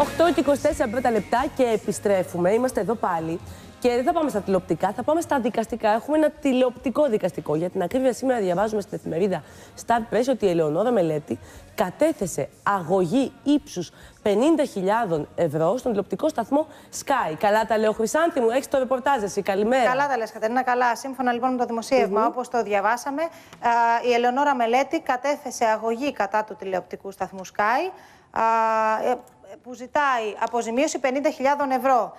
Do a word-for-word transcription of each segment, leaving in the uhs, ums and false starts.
οκτώ και είκοσι τέσσερα λεπτά και επιστρέφουμε. Είμαστε εδώ πάλι. Και δεν θα πάμε στα τηλεοπτικά, θα πάμε στα δικαστικά. Έχουμε ένα τηλεοπτικό δικαστικό. Για την ακρίβεια, σήμερα διαβάζουμε στην εφημερίδα Star Press ότι η Ελεονώρα Μελέτη κατέθεσε αγωγή ύψους πενήντα χιλιάδων ευρώ στον τηλεοπτικό σταθμό ΣΚΑЙ. Καλά τα λέω, Χρυσάντη μου, έχεις το ρεπορτάζ εσύ. Καλημέρα. Καλά τα λες, Κατερίνα, καλά. Σύμφωνα λοιπόν με το δημοσίευμα, mm-hmm. όπως το διαβάσαμε, η Ελεονώρα Μελέτη κατέθεσε αγωγή κατά του τηλεοπτικού σταθμού ΣΚΑΙ, που ζητάει αποζημίωση πενήντα χιλιάδων ευρώ.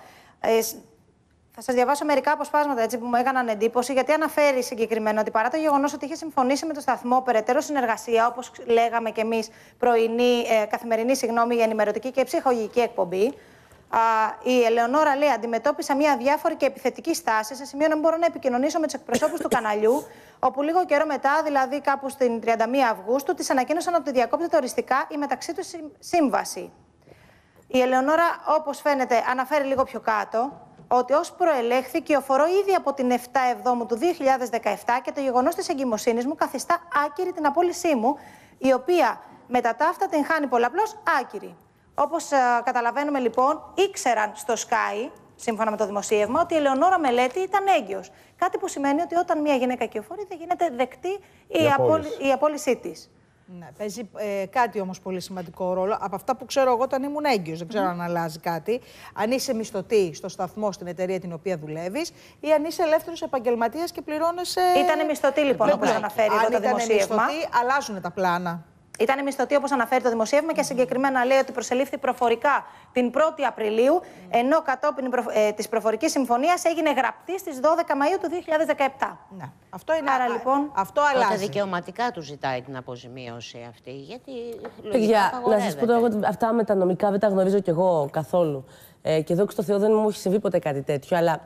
Θα σας διαβάσω μερικά αποσπάσματα έτσι, που μου έκαναν εντύπωση, γιατί αναφέρει συγκεκριμένα ότι παρά το γεγονός ότι είχε συμφωνήσει με το σταθμό περαιτέρω συνεργασία, όπως λέγαμε και εμείς, πρωινή, ε, καθημερινή, συγγνώμη, για ενημερωτική και ψυχολογική εκπομπή, α, η Ελεονώρα λέει: αντιμετώπισα μια διάφορη και επιθετική στάση, σε σημείο να μην μπορώ να επικοινωνήσω με τους εκπροσώπους του καναλιού, όπου λίγο καιρό μετά, δηλαδή κάπου στην τριάντα μία Αυγούστου, της ανακοίνωσαν ότι διακόπτεται οριστικά η μεταξύ του σύμβαση. Η Ελεονώρα, όπως φαίνεται, αναφέρει λίγο πιο κάτω ότι ως προελέχθη κυοφορώ ήδη από την εβδόμη του δύο χιλιάδες δεκαεπτά και το γεγονός της εγκυμοσύνης μου καθιστά άκυρη την απόλυσή μου, η οποία μετά τα αυτά την χάνει πολλαπλώς άκυρη. Όπως ε, καταλαβαίνουμε λοιπόν, ήξεραν στο ΣΚΑΙ, σύμφωνα με το δημοσίευμα, ότι η Ελεονώρα Μελέτη ήταν έγκυος. Κάτι που σημαίνει ότι όταν μια γυναίκα κυοφορεί δεν γίνεται δεκτή η, η, απόλυση. η απόλυσή της. Ναι, παίζει ε, κάτι όμως πολύ σημαντικό ρόλο. Από αυτά που ξέρω εγώ όταν ήμουν έγκυος, δεν ξέρω mm. αν αλλάζει κάτι. Αν είσαι μισθωτή στο σταθμό, στην εταιρεία την οποία δουλεύεις, ή αν είσαι ελεύθερος επαγγελματίας και πληρώνεσαι. Ήταν μισθωτή λοιπόν, όπως αναφέρει εδώ το δημοσίευμα. Αν ήταν μισθωτή, αλλάζουν τα πλάνα. Ήταν μισθωτή, όπως αναφέρει το δημοσίευμα, και συγκεκριμένα λέει ότι προσελήφθη προφορικά την πρώτη Απριλίου, ενώ κατόπιν προ... ε, της προφορικής συμφωνίας έγινε γραπτή στις δώδεκα Μαΐου του δύο χιλιάδες δεκαεπτά. Ναι. Αυτό είναι. Άρα, α... λοιπόν, αυτό αλλάζει. Τότε δικαιωματικά του ζητάει την αποζημίωση αυτή, γιατί λογικά Παιδιά, να σας πω τώρα, αυτά με τα νομικά δεν τα γνωρίζω κι εγώ καθόλου. Ε, και εδώ και στο Θεό δεν μου έχει συμβεί ποτέ κάτι τέτοιο, αλλά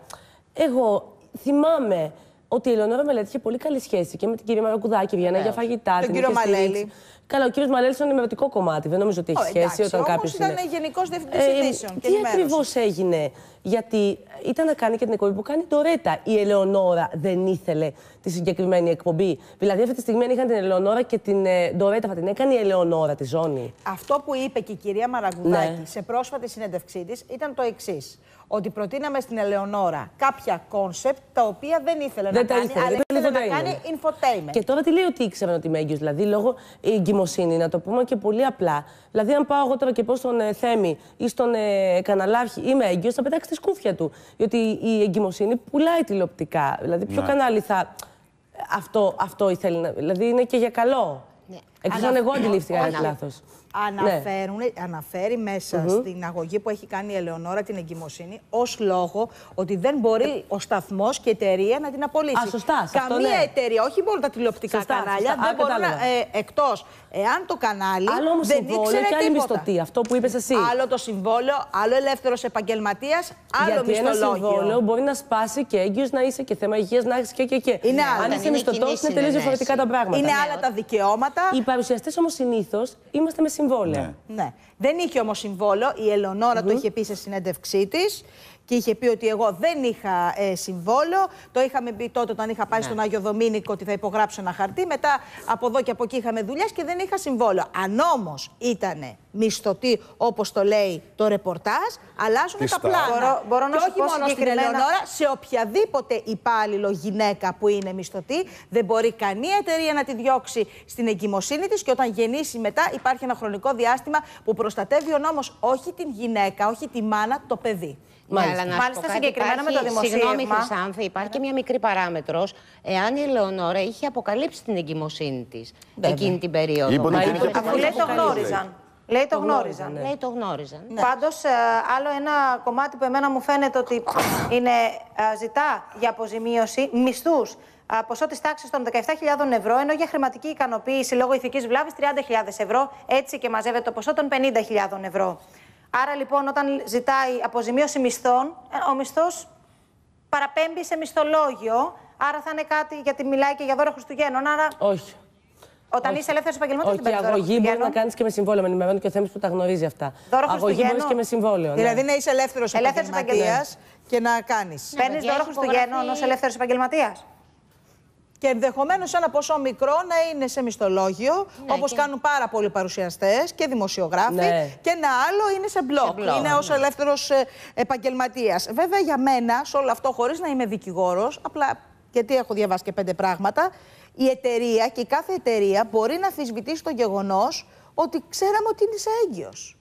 εγώ θυμάμαι ότι η Ελεονώρα Μελέτη είχε πολύ καλή σχέση και με την κυρία Μαρακουδάκη, βγαίνανε για φαγητά. Τον κύριο Μαλέλη. Καλά, ο κύριος Μαλέλης είναι ενημερωτικό κομμάτι. Δεν νομίζω ότι έχει ο, σχέση όταν κάποιο. Ήταν είναι... γενικός διευθυντής ε, ειδήσεων. Τι ακριβώς έγινε, γιατί ήταν να κάνει και την εκπομπή που κάνει η Ντορέτα. Η Ελεονώρα δεν ήθελε τη συγκεκριμένη εκπομπή. Δηλαδή, αυτή τη στιγμή είχαν την Ελεονώρα και την ε, Ντορέτα, θα την έκανε η Ελεονώρα τη ζώνη. Αυτό που είπε και η κυρία Μαρακουδάκη ναι. σε πρόσφατη συνέντευξή της ήταν το εξής. Ότι προτείναμε στην Ελεονώρα κάποια κόνσεπτ τα οποία δεν ήθελε δεν να κάνει, ήθελε, αλλά ήθελε να κάνει infotainment. Και τώρα τι λέει ότι ήξεραν ότι είμαι έγκυος, δηλαδή λόγω εγκυμοσύνη, να το πούμε και πολύ απλά. Δηλαδή, αν πάω εγώ τώρα και πω στον ε, Θέμη ή στον ε, Καναλάρχη, είμαι έγκυος, θα πετάξει τη σκούφια του. Διότι η εγκυμοσύνη πουλάει τηλεοπτικά. Δηλαδή, ποιο ναι. κανάλι θα. Αυτό, αυτό ήθελε να. Δηλαδή, είναι και για καλό. Ναι. Εκτός αν εγώ αντιλήφθηκα ένα λάθος. Αναφέρουν, ναι. Αναφέρει μέσα mm -hmm. στην αγωγή που έχει κάνει η Ελεονώρα την εγκυμοσύνη ως λόγο ότι δεν μπορεί ο σταθμός και η εταιρεία να την απολύσει. Α, σωστά, καμία αυτό, ναι. εταιρεία, όχι μόνο τα τηλεοπτικά σωστά, κανάλια, σωστά. δεν μπορεί να. Ε, εκτός εάν το κανάλι. Άλλο όμως δεν ήξερε και άλλη μισθωτή, αυτό που είπες εσύ. Άλλο το συμβόλαιο, άλλο ελεύθερος επαγγελματίας, άλλο μισθολόγιο. Γιατί ένα συμβόλαιο μπορεί να σπάσει και έγκυος να είσαι και θέμα υγείας να έχεις και και και. Είναι αν είσαι μισθωτός, είναι τελείως διαφορετικά τα πράγματα. Είναι άλλα τα δικαιώματα. Οι παρουσιαστές όμως συνήθως είμαστε με συμβόλαια. Ναι. ναι. Δεν είχε όμως συμβόλαιο. Η Ελεονώρα mm -hmm. το είχε πει σε συνέντευξή της και είχε πει ότι εγώ δεν είχα ε, συμβόλαιο. Το είχαμε πει τότε όταν είχα πάει ναι. στον Άγιο Δομήνικο ότι θα υπογράψω ένα χαρτί. Μετά από εδώ και από εκεί είχαμε δουλειές και δεν είχα συμβόλαιο. Αν όμως ήταν μισθωτή, όπως το λέει το ρεπορτάζ, αλλάζουν Πιστά. τα πλάνα. Μπορώ, μπορώ να και όχι μόνο συγκεκριμένα... στην Ελεονώρα, σε οποιαδήποτε υπάλληλο γυναίκα που είναι μισθωτή, δεν μπορεί καμία εταιρεία να τη διώξει στην εγκυμοσύνη της και όταν γεννήσει μετά υπάρχει ένα χρονικό διάστημα που προστατεύει ο νόμος όχι την γυναίκα, όχι τη μάνα, το παιδί. Μάλιστα, Μάλιστα, Μάλιστα συγκεκριμένα υπάρχει, με το δημοσίευμα. Συγγνώμη, Χρυσάνθη, υπάρχει και μια μικρή παράμετρος. Εάν η Ελεονώρα είχε αποκαλύψει την εγκυμοσύνη της εκείνη την περίοδο. Αφού λέει το γνώριζαν. Λέει το, το γνώριζαν. Ναι. Λέει το γνώριζαν. Ναι. Πάντως, ε, άλλο ένα κομμάτι που εμένα μου φαίνεται ότι είναι ε, ζητά για αποζημίωση μισθούς ε, ποσό της τάξης των δεκαεπτά χιλιάδων ευρώ, ενώ για χρηματική ικανοποίηση λόγω ηθικής βλάβης τριάντα χιλιάδες ευρώ, έτσι και μαζεύεται το ποσό των πενήντα χιλιάδων ευρώ. Άρα λοιπόν, όταν ζητάει αποζημίωση μισθών, ο μισθός παραπέμπει σε μισθολόγιο, άρα θα είναι κάτι, γιατί μιλάει και για δώρα Χριστουγέννων, άρα... Όχι. Όταν όχι. είσαι ελεύθερος επαγγελματίας, δεν παίρνει. Αγωγή μπορεί να κάνεις και με συμβόλαιο. Με ενημερώνει και ο Θέμης που τα γνωρίζει αυτά. Δώρο Χριστουγέννων. Αγωγή και με συμβόλαιο. Δηλαδή ναι. να είσαι ελεύθερος επαγγελματίας και να κάνεις. Παίρνεις δώρο Χριστουγέννων ως ελεύθερος επαγγελματίας. και ενδεχομένως ένα ποσό μικρό να είναι σε μισθολόγιο, ναι, όπως και... κάνουν πάρα πολλοί παρουσιαστές και δημοσιογράφοι, ναι, και ένα άλλο είναι σε blog, blog είναι, ναι, ως ελεύθερος επαγγελματίας. Βέβαια για μένα, σε όλο αυτό, χωρίς να είμαι δικηγόρος, απλά γιατί έχω διαβάσει και πέντε πράγματα, η εταιρεία και η κάθε εταιρεία μπορεί να αμφισβητήσει το γεγονός ότι ξέραμε ότι είσαι έγκυος.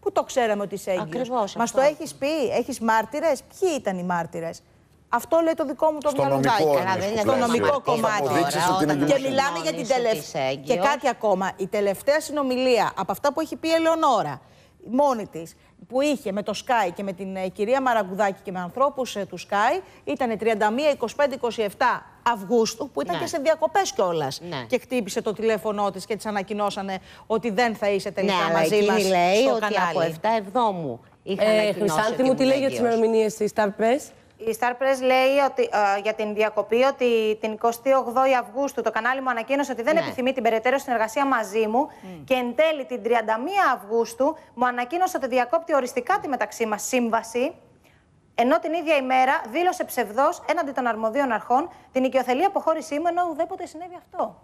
Πού το ξέραμε ότι είσαι έγκυος? Μας το έχεις πει, έχεις μάρτυρες, ποιοι ήταν οι μάρτυρες? Αυτό λέει το δικό μου το μυαλουδάκι. Στο νομικό κομμάτι. Και μιλάμε για την τελευταία. Και κάτι ακόμα. Η τελευταία συνομιλία από αυτά που έχει πει η Ελεονώρα μόνη της, που είχε με το ΣΚΑЙ και με την ε, κυρία Μαρακουδάκη και με ανθρώπους ε, του ΣΚΑΙ, ήταν τριάντα μία, εικοσιπέντε, εικοσιεπτά Αυγούστου, που ήταν, ναι, και σε διακοπές κιόλας. Ναι. Και χτύπησε το τηλέφωνό της και της ανακοινώσανε ότι δεν θα είσαι τελικά, ναι, μαζί μας. Ναι, αλλά λέει στο ότι κανάλι. Από εβδόμου είχα ε, ανακοινώσει. Χρυσάντη μου, τι λέει για τις ημερομηνίες της Star Press? Η Star Press λέει ότι, ε, για την διακοπή ότι την εικοστή όγδοη Αυγούστου το κανάλι μου ανακοίνωσε ότι δεν, ναι, επιθυμεί την περαιτέρω συνεργασία μαζί μου, mm. και εν τέλει την τριάντα μία Αυγούστου μου ανακοίνωσε ότι διακόπτει οριστικά τη μεταξύ μας σύμβαση, ενώ την ίδια ημέρα δήλωσε ψευδώς έναντι των αρμοδίων αρχών την οικειοθελή αποχώρησή μου, ενώ ουδέποτε συνέβη αυτό.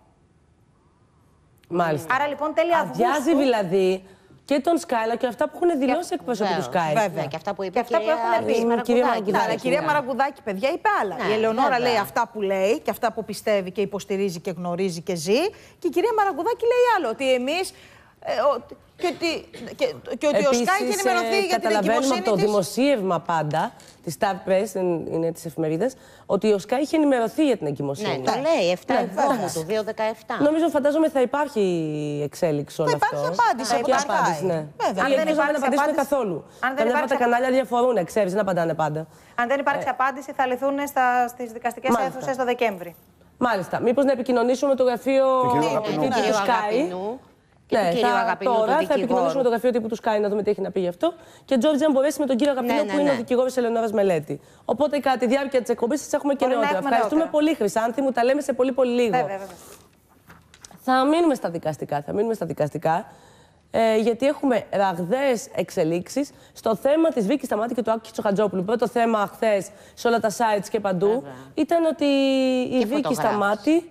Μάλιστα. Άρα λοιπόν τέλη Αυγούστου... Αδειάζει δηλαδή... Και τον ΣΚΑΙ και αυτά που έχουν δηλώσει και... εκπροσωπή του ΣΚΑΙ. Βέβαια. Ναι, και αυτά που είπε και αυτά που έχουν πει. Η κυρία Μαρακουδάκη, κυρία Μαρακουδάκη, παιδιά, είπε άλλα. Ναι, η Ελεονώρα, βέβαια, λέει αυτά που λέει και αυτά που πιστεύει και υποστηρίζει και γνωρίζει και ζει. Και η κυρία Μαρακουδάκη λέει άλλο. Ότι εμείς. Ε, ο, και ότι, και, και ότι επίσης, ο ΣΚΑΙ έχει ενημερωθεί ε, για την εγκυμοσύνη. Από το της... δημοσίευμα πάντα τη Star Press, είναι τη εφημερίδα, ότι ο ΣΚΑΙ είχε ενημερωθεί για την εγκυμοσύνη. Ναι, το λέει, επτά Εβδόμου του, δύο δεκαεπτά. Νομίζω, φαντάζομαι, θα υπάρχει εξέλιξη όλων αυτών. Θα υπάρχει απάντηση. απάντηση ναι. Βέβαια. Αν δεν υπάρχει απάντηση καθόλου. Αν δεν τα κανάλια διαφορούν, ξέρεις, δεν απαντάνε πάντα. Αν δεν υπάρξει απάντηση, θα λυθούν στις δικαστικές αίθουσες το Δεκέμβρη. Μάλιστα. Μήπως να επικοινωνήσουμε με το γραφείο του ΣΚΑΙ. Και ναι, θα, Αγαπηλού, τώρα θα επικοινωνήσουμε το γραφείο τύπου του ΣΚΑΙ να δούμε τι έχει να πει γι' αυτό. Και Τζόρτζι, αν μπορέσει, με τον κύριο Αγαπηλού, ναι, ναι, που είναι, ναι, ο δικηγόρος Ελεονόρας Μελέτη. Οπότε, κατά τη διάρκεια της εκπομπής, σας έχουμε και νεότερα. Ευχαριστούμε πολύ, Χρυσάνθη μου. Τα λέμε σε πολύ, πολύ λίγο. Βέβαια, βέβαια. Θα μείνουμε στα δικαστικά. Θα μείνουμε στα δικαστικά. Ε, γιατί έχουμε ραγδαίες εξελίξεις στο θέμα της Βίκης Σταμάτη και του Άκη Τσοχατζόπουλου. Πρώτο θέμα χθες σε όλα τα sites και παντού, βέβαια, ήταν ότι η Βίκη Σταμάτη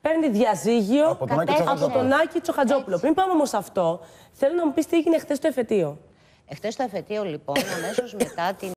παίρνει διαζύγιο από τον, από τον Άκη Τσοχατζόπουλο. Πριν πάμε όμως αυτό, θέλω να μου πεις τι έγινε χθες στο εφετείο. Χθες στο εφετείο, λοιπόν, αμέσως μετά την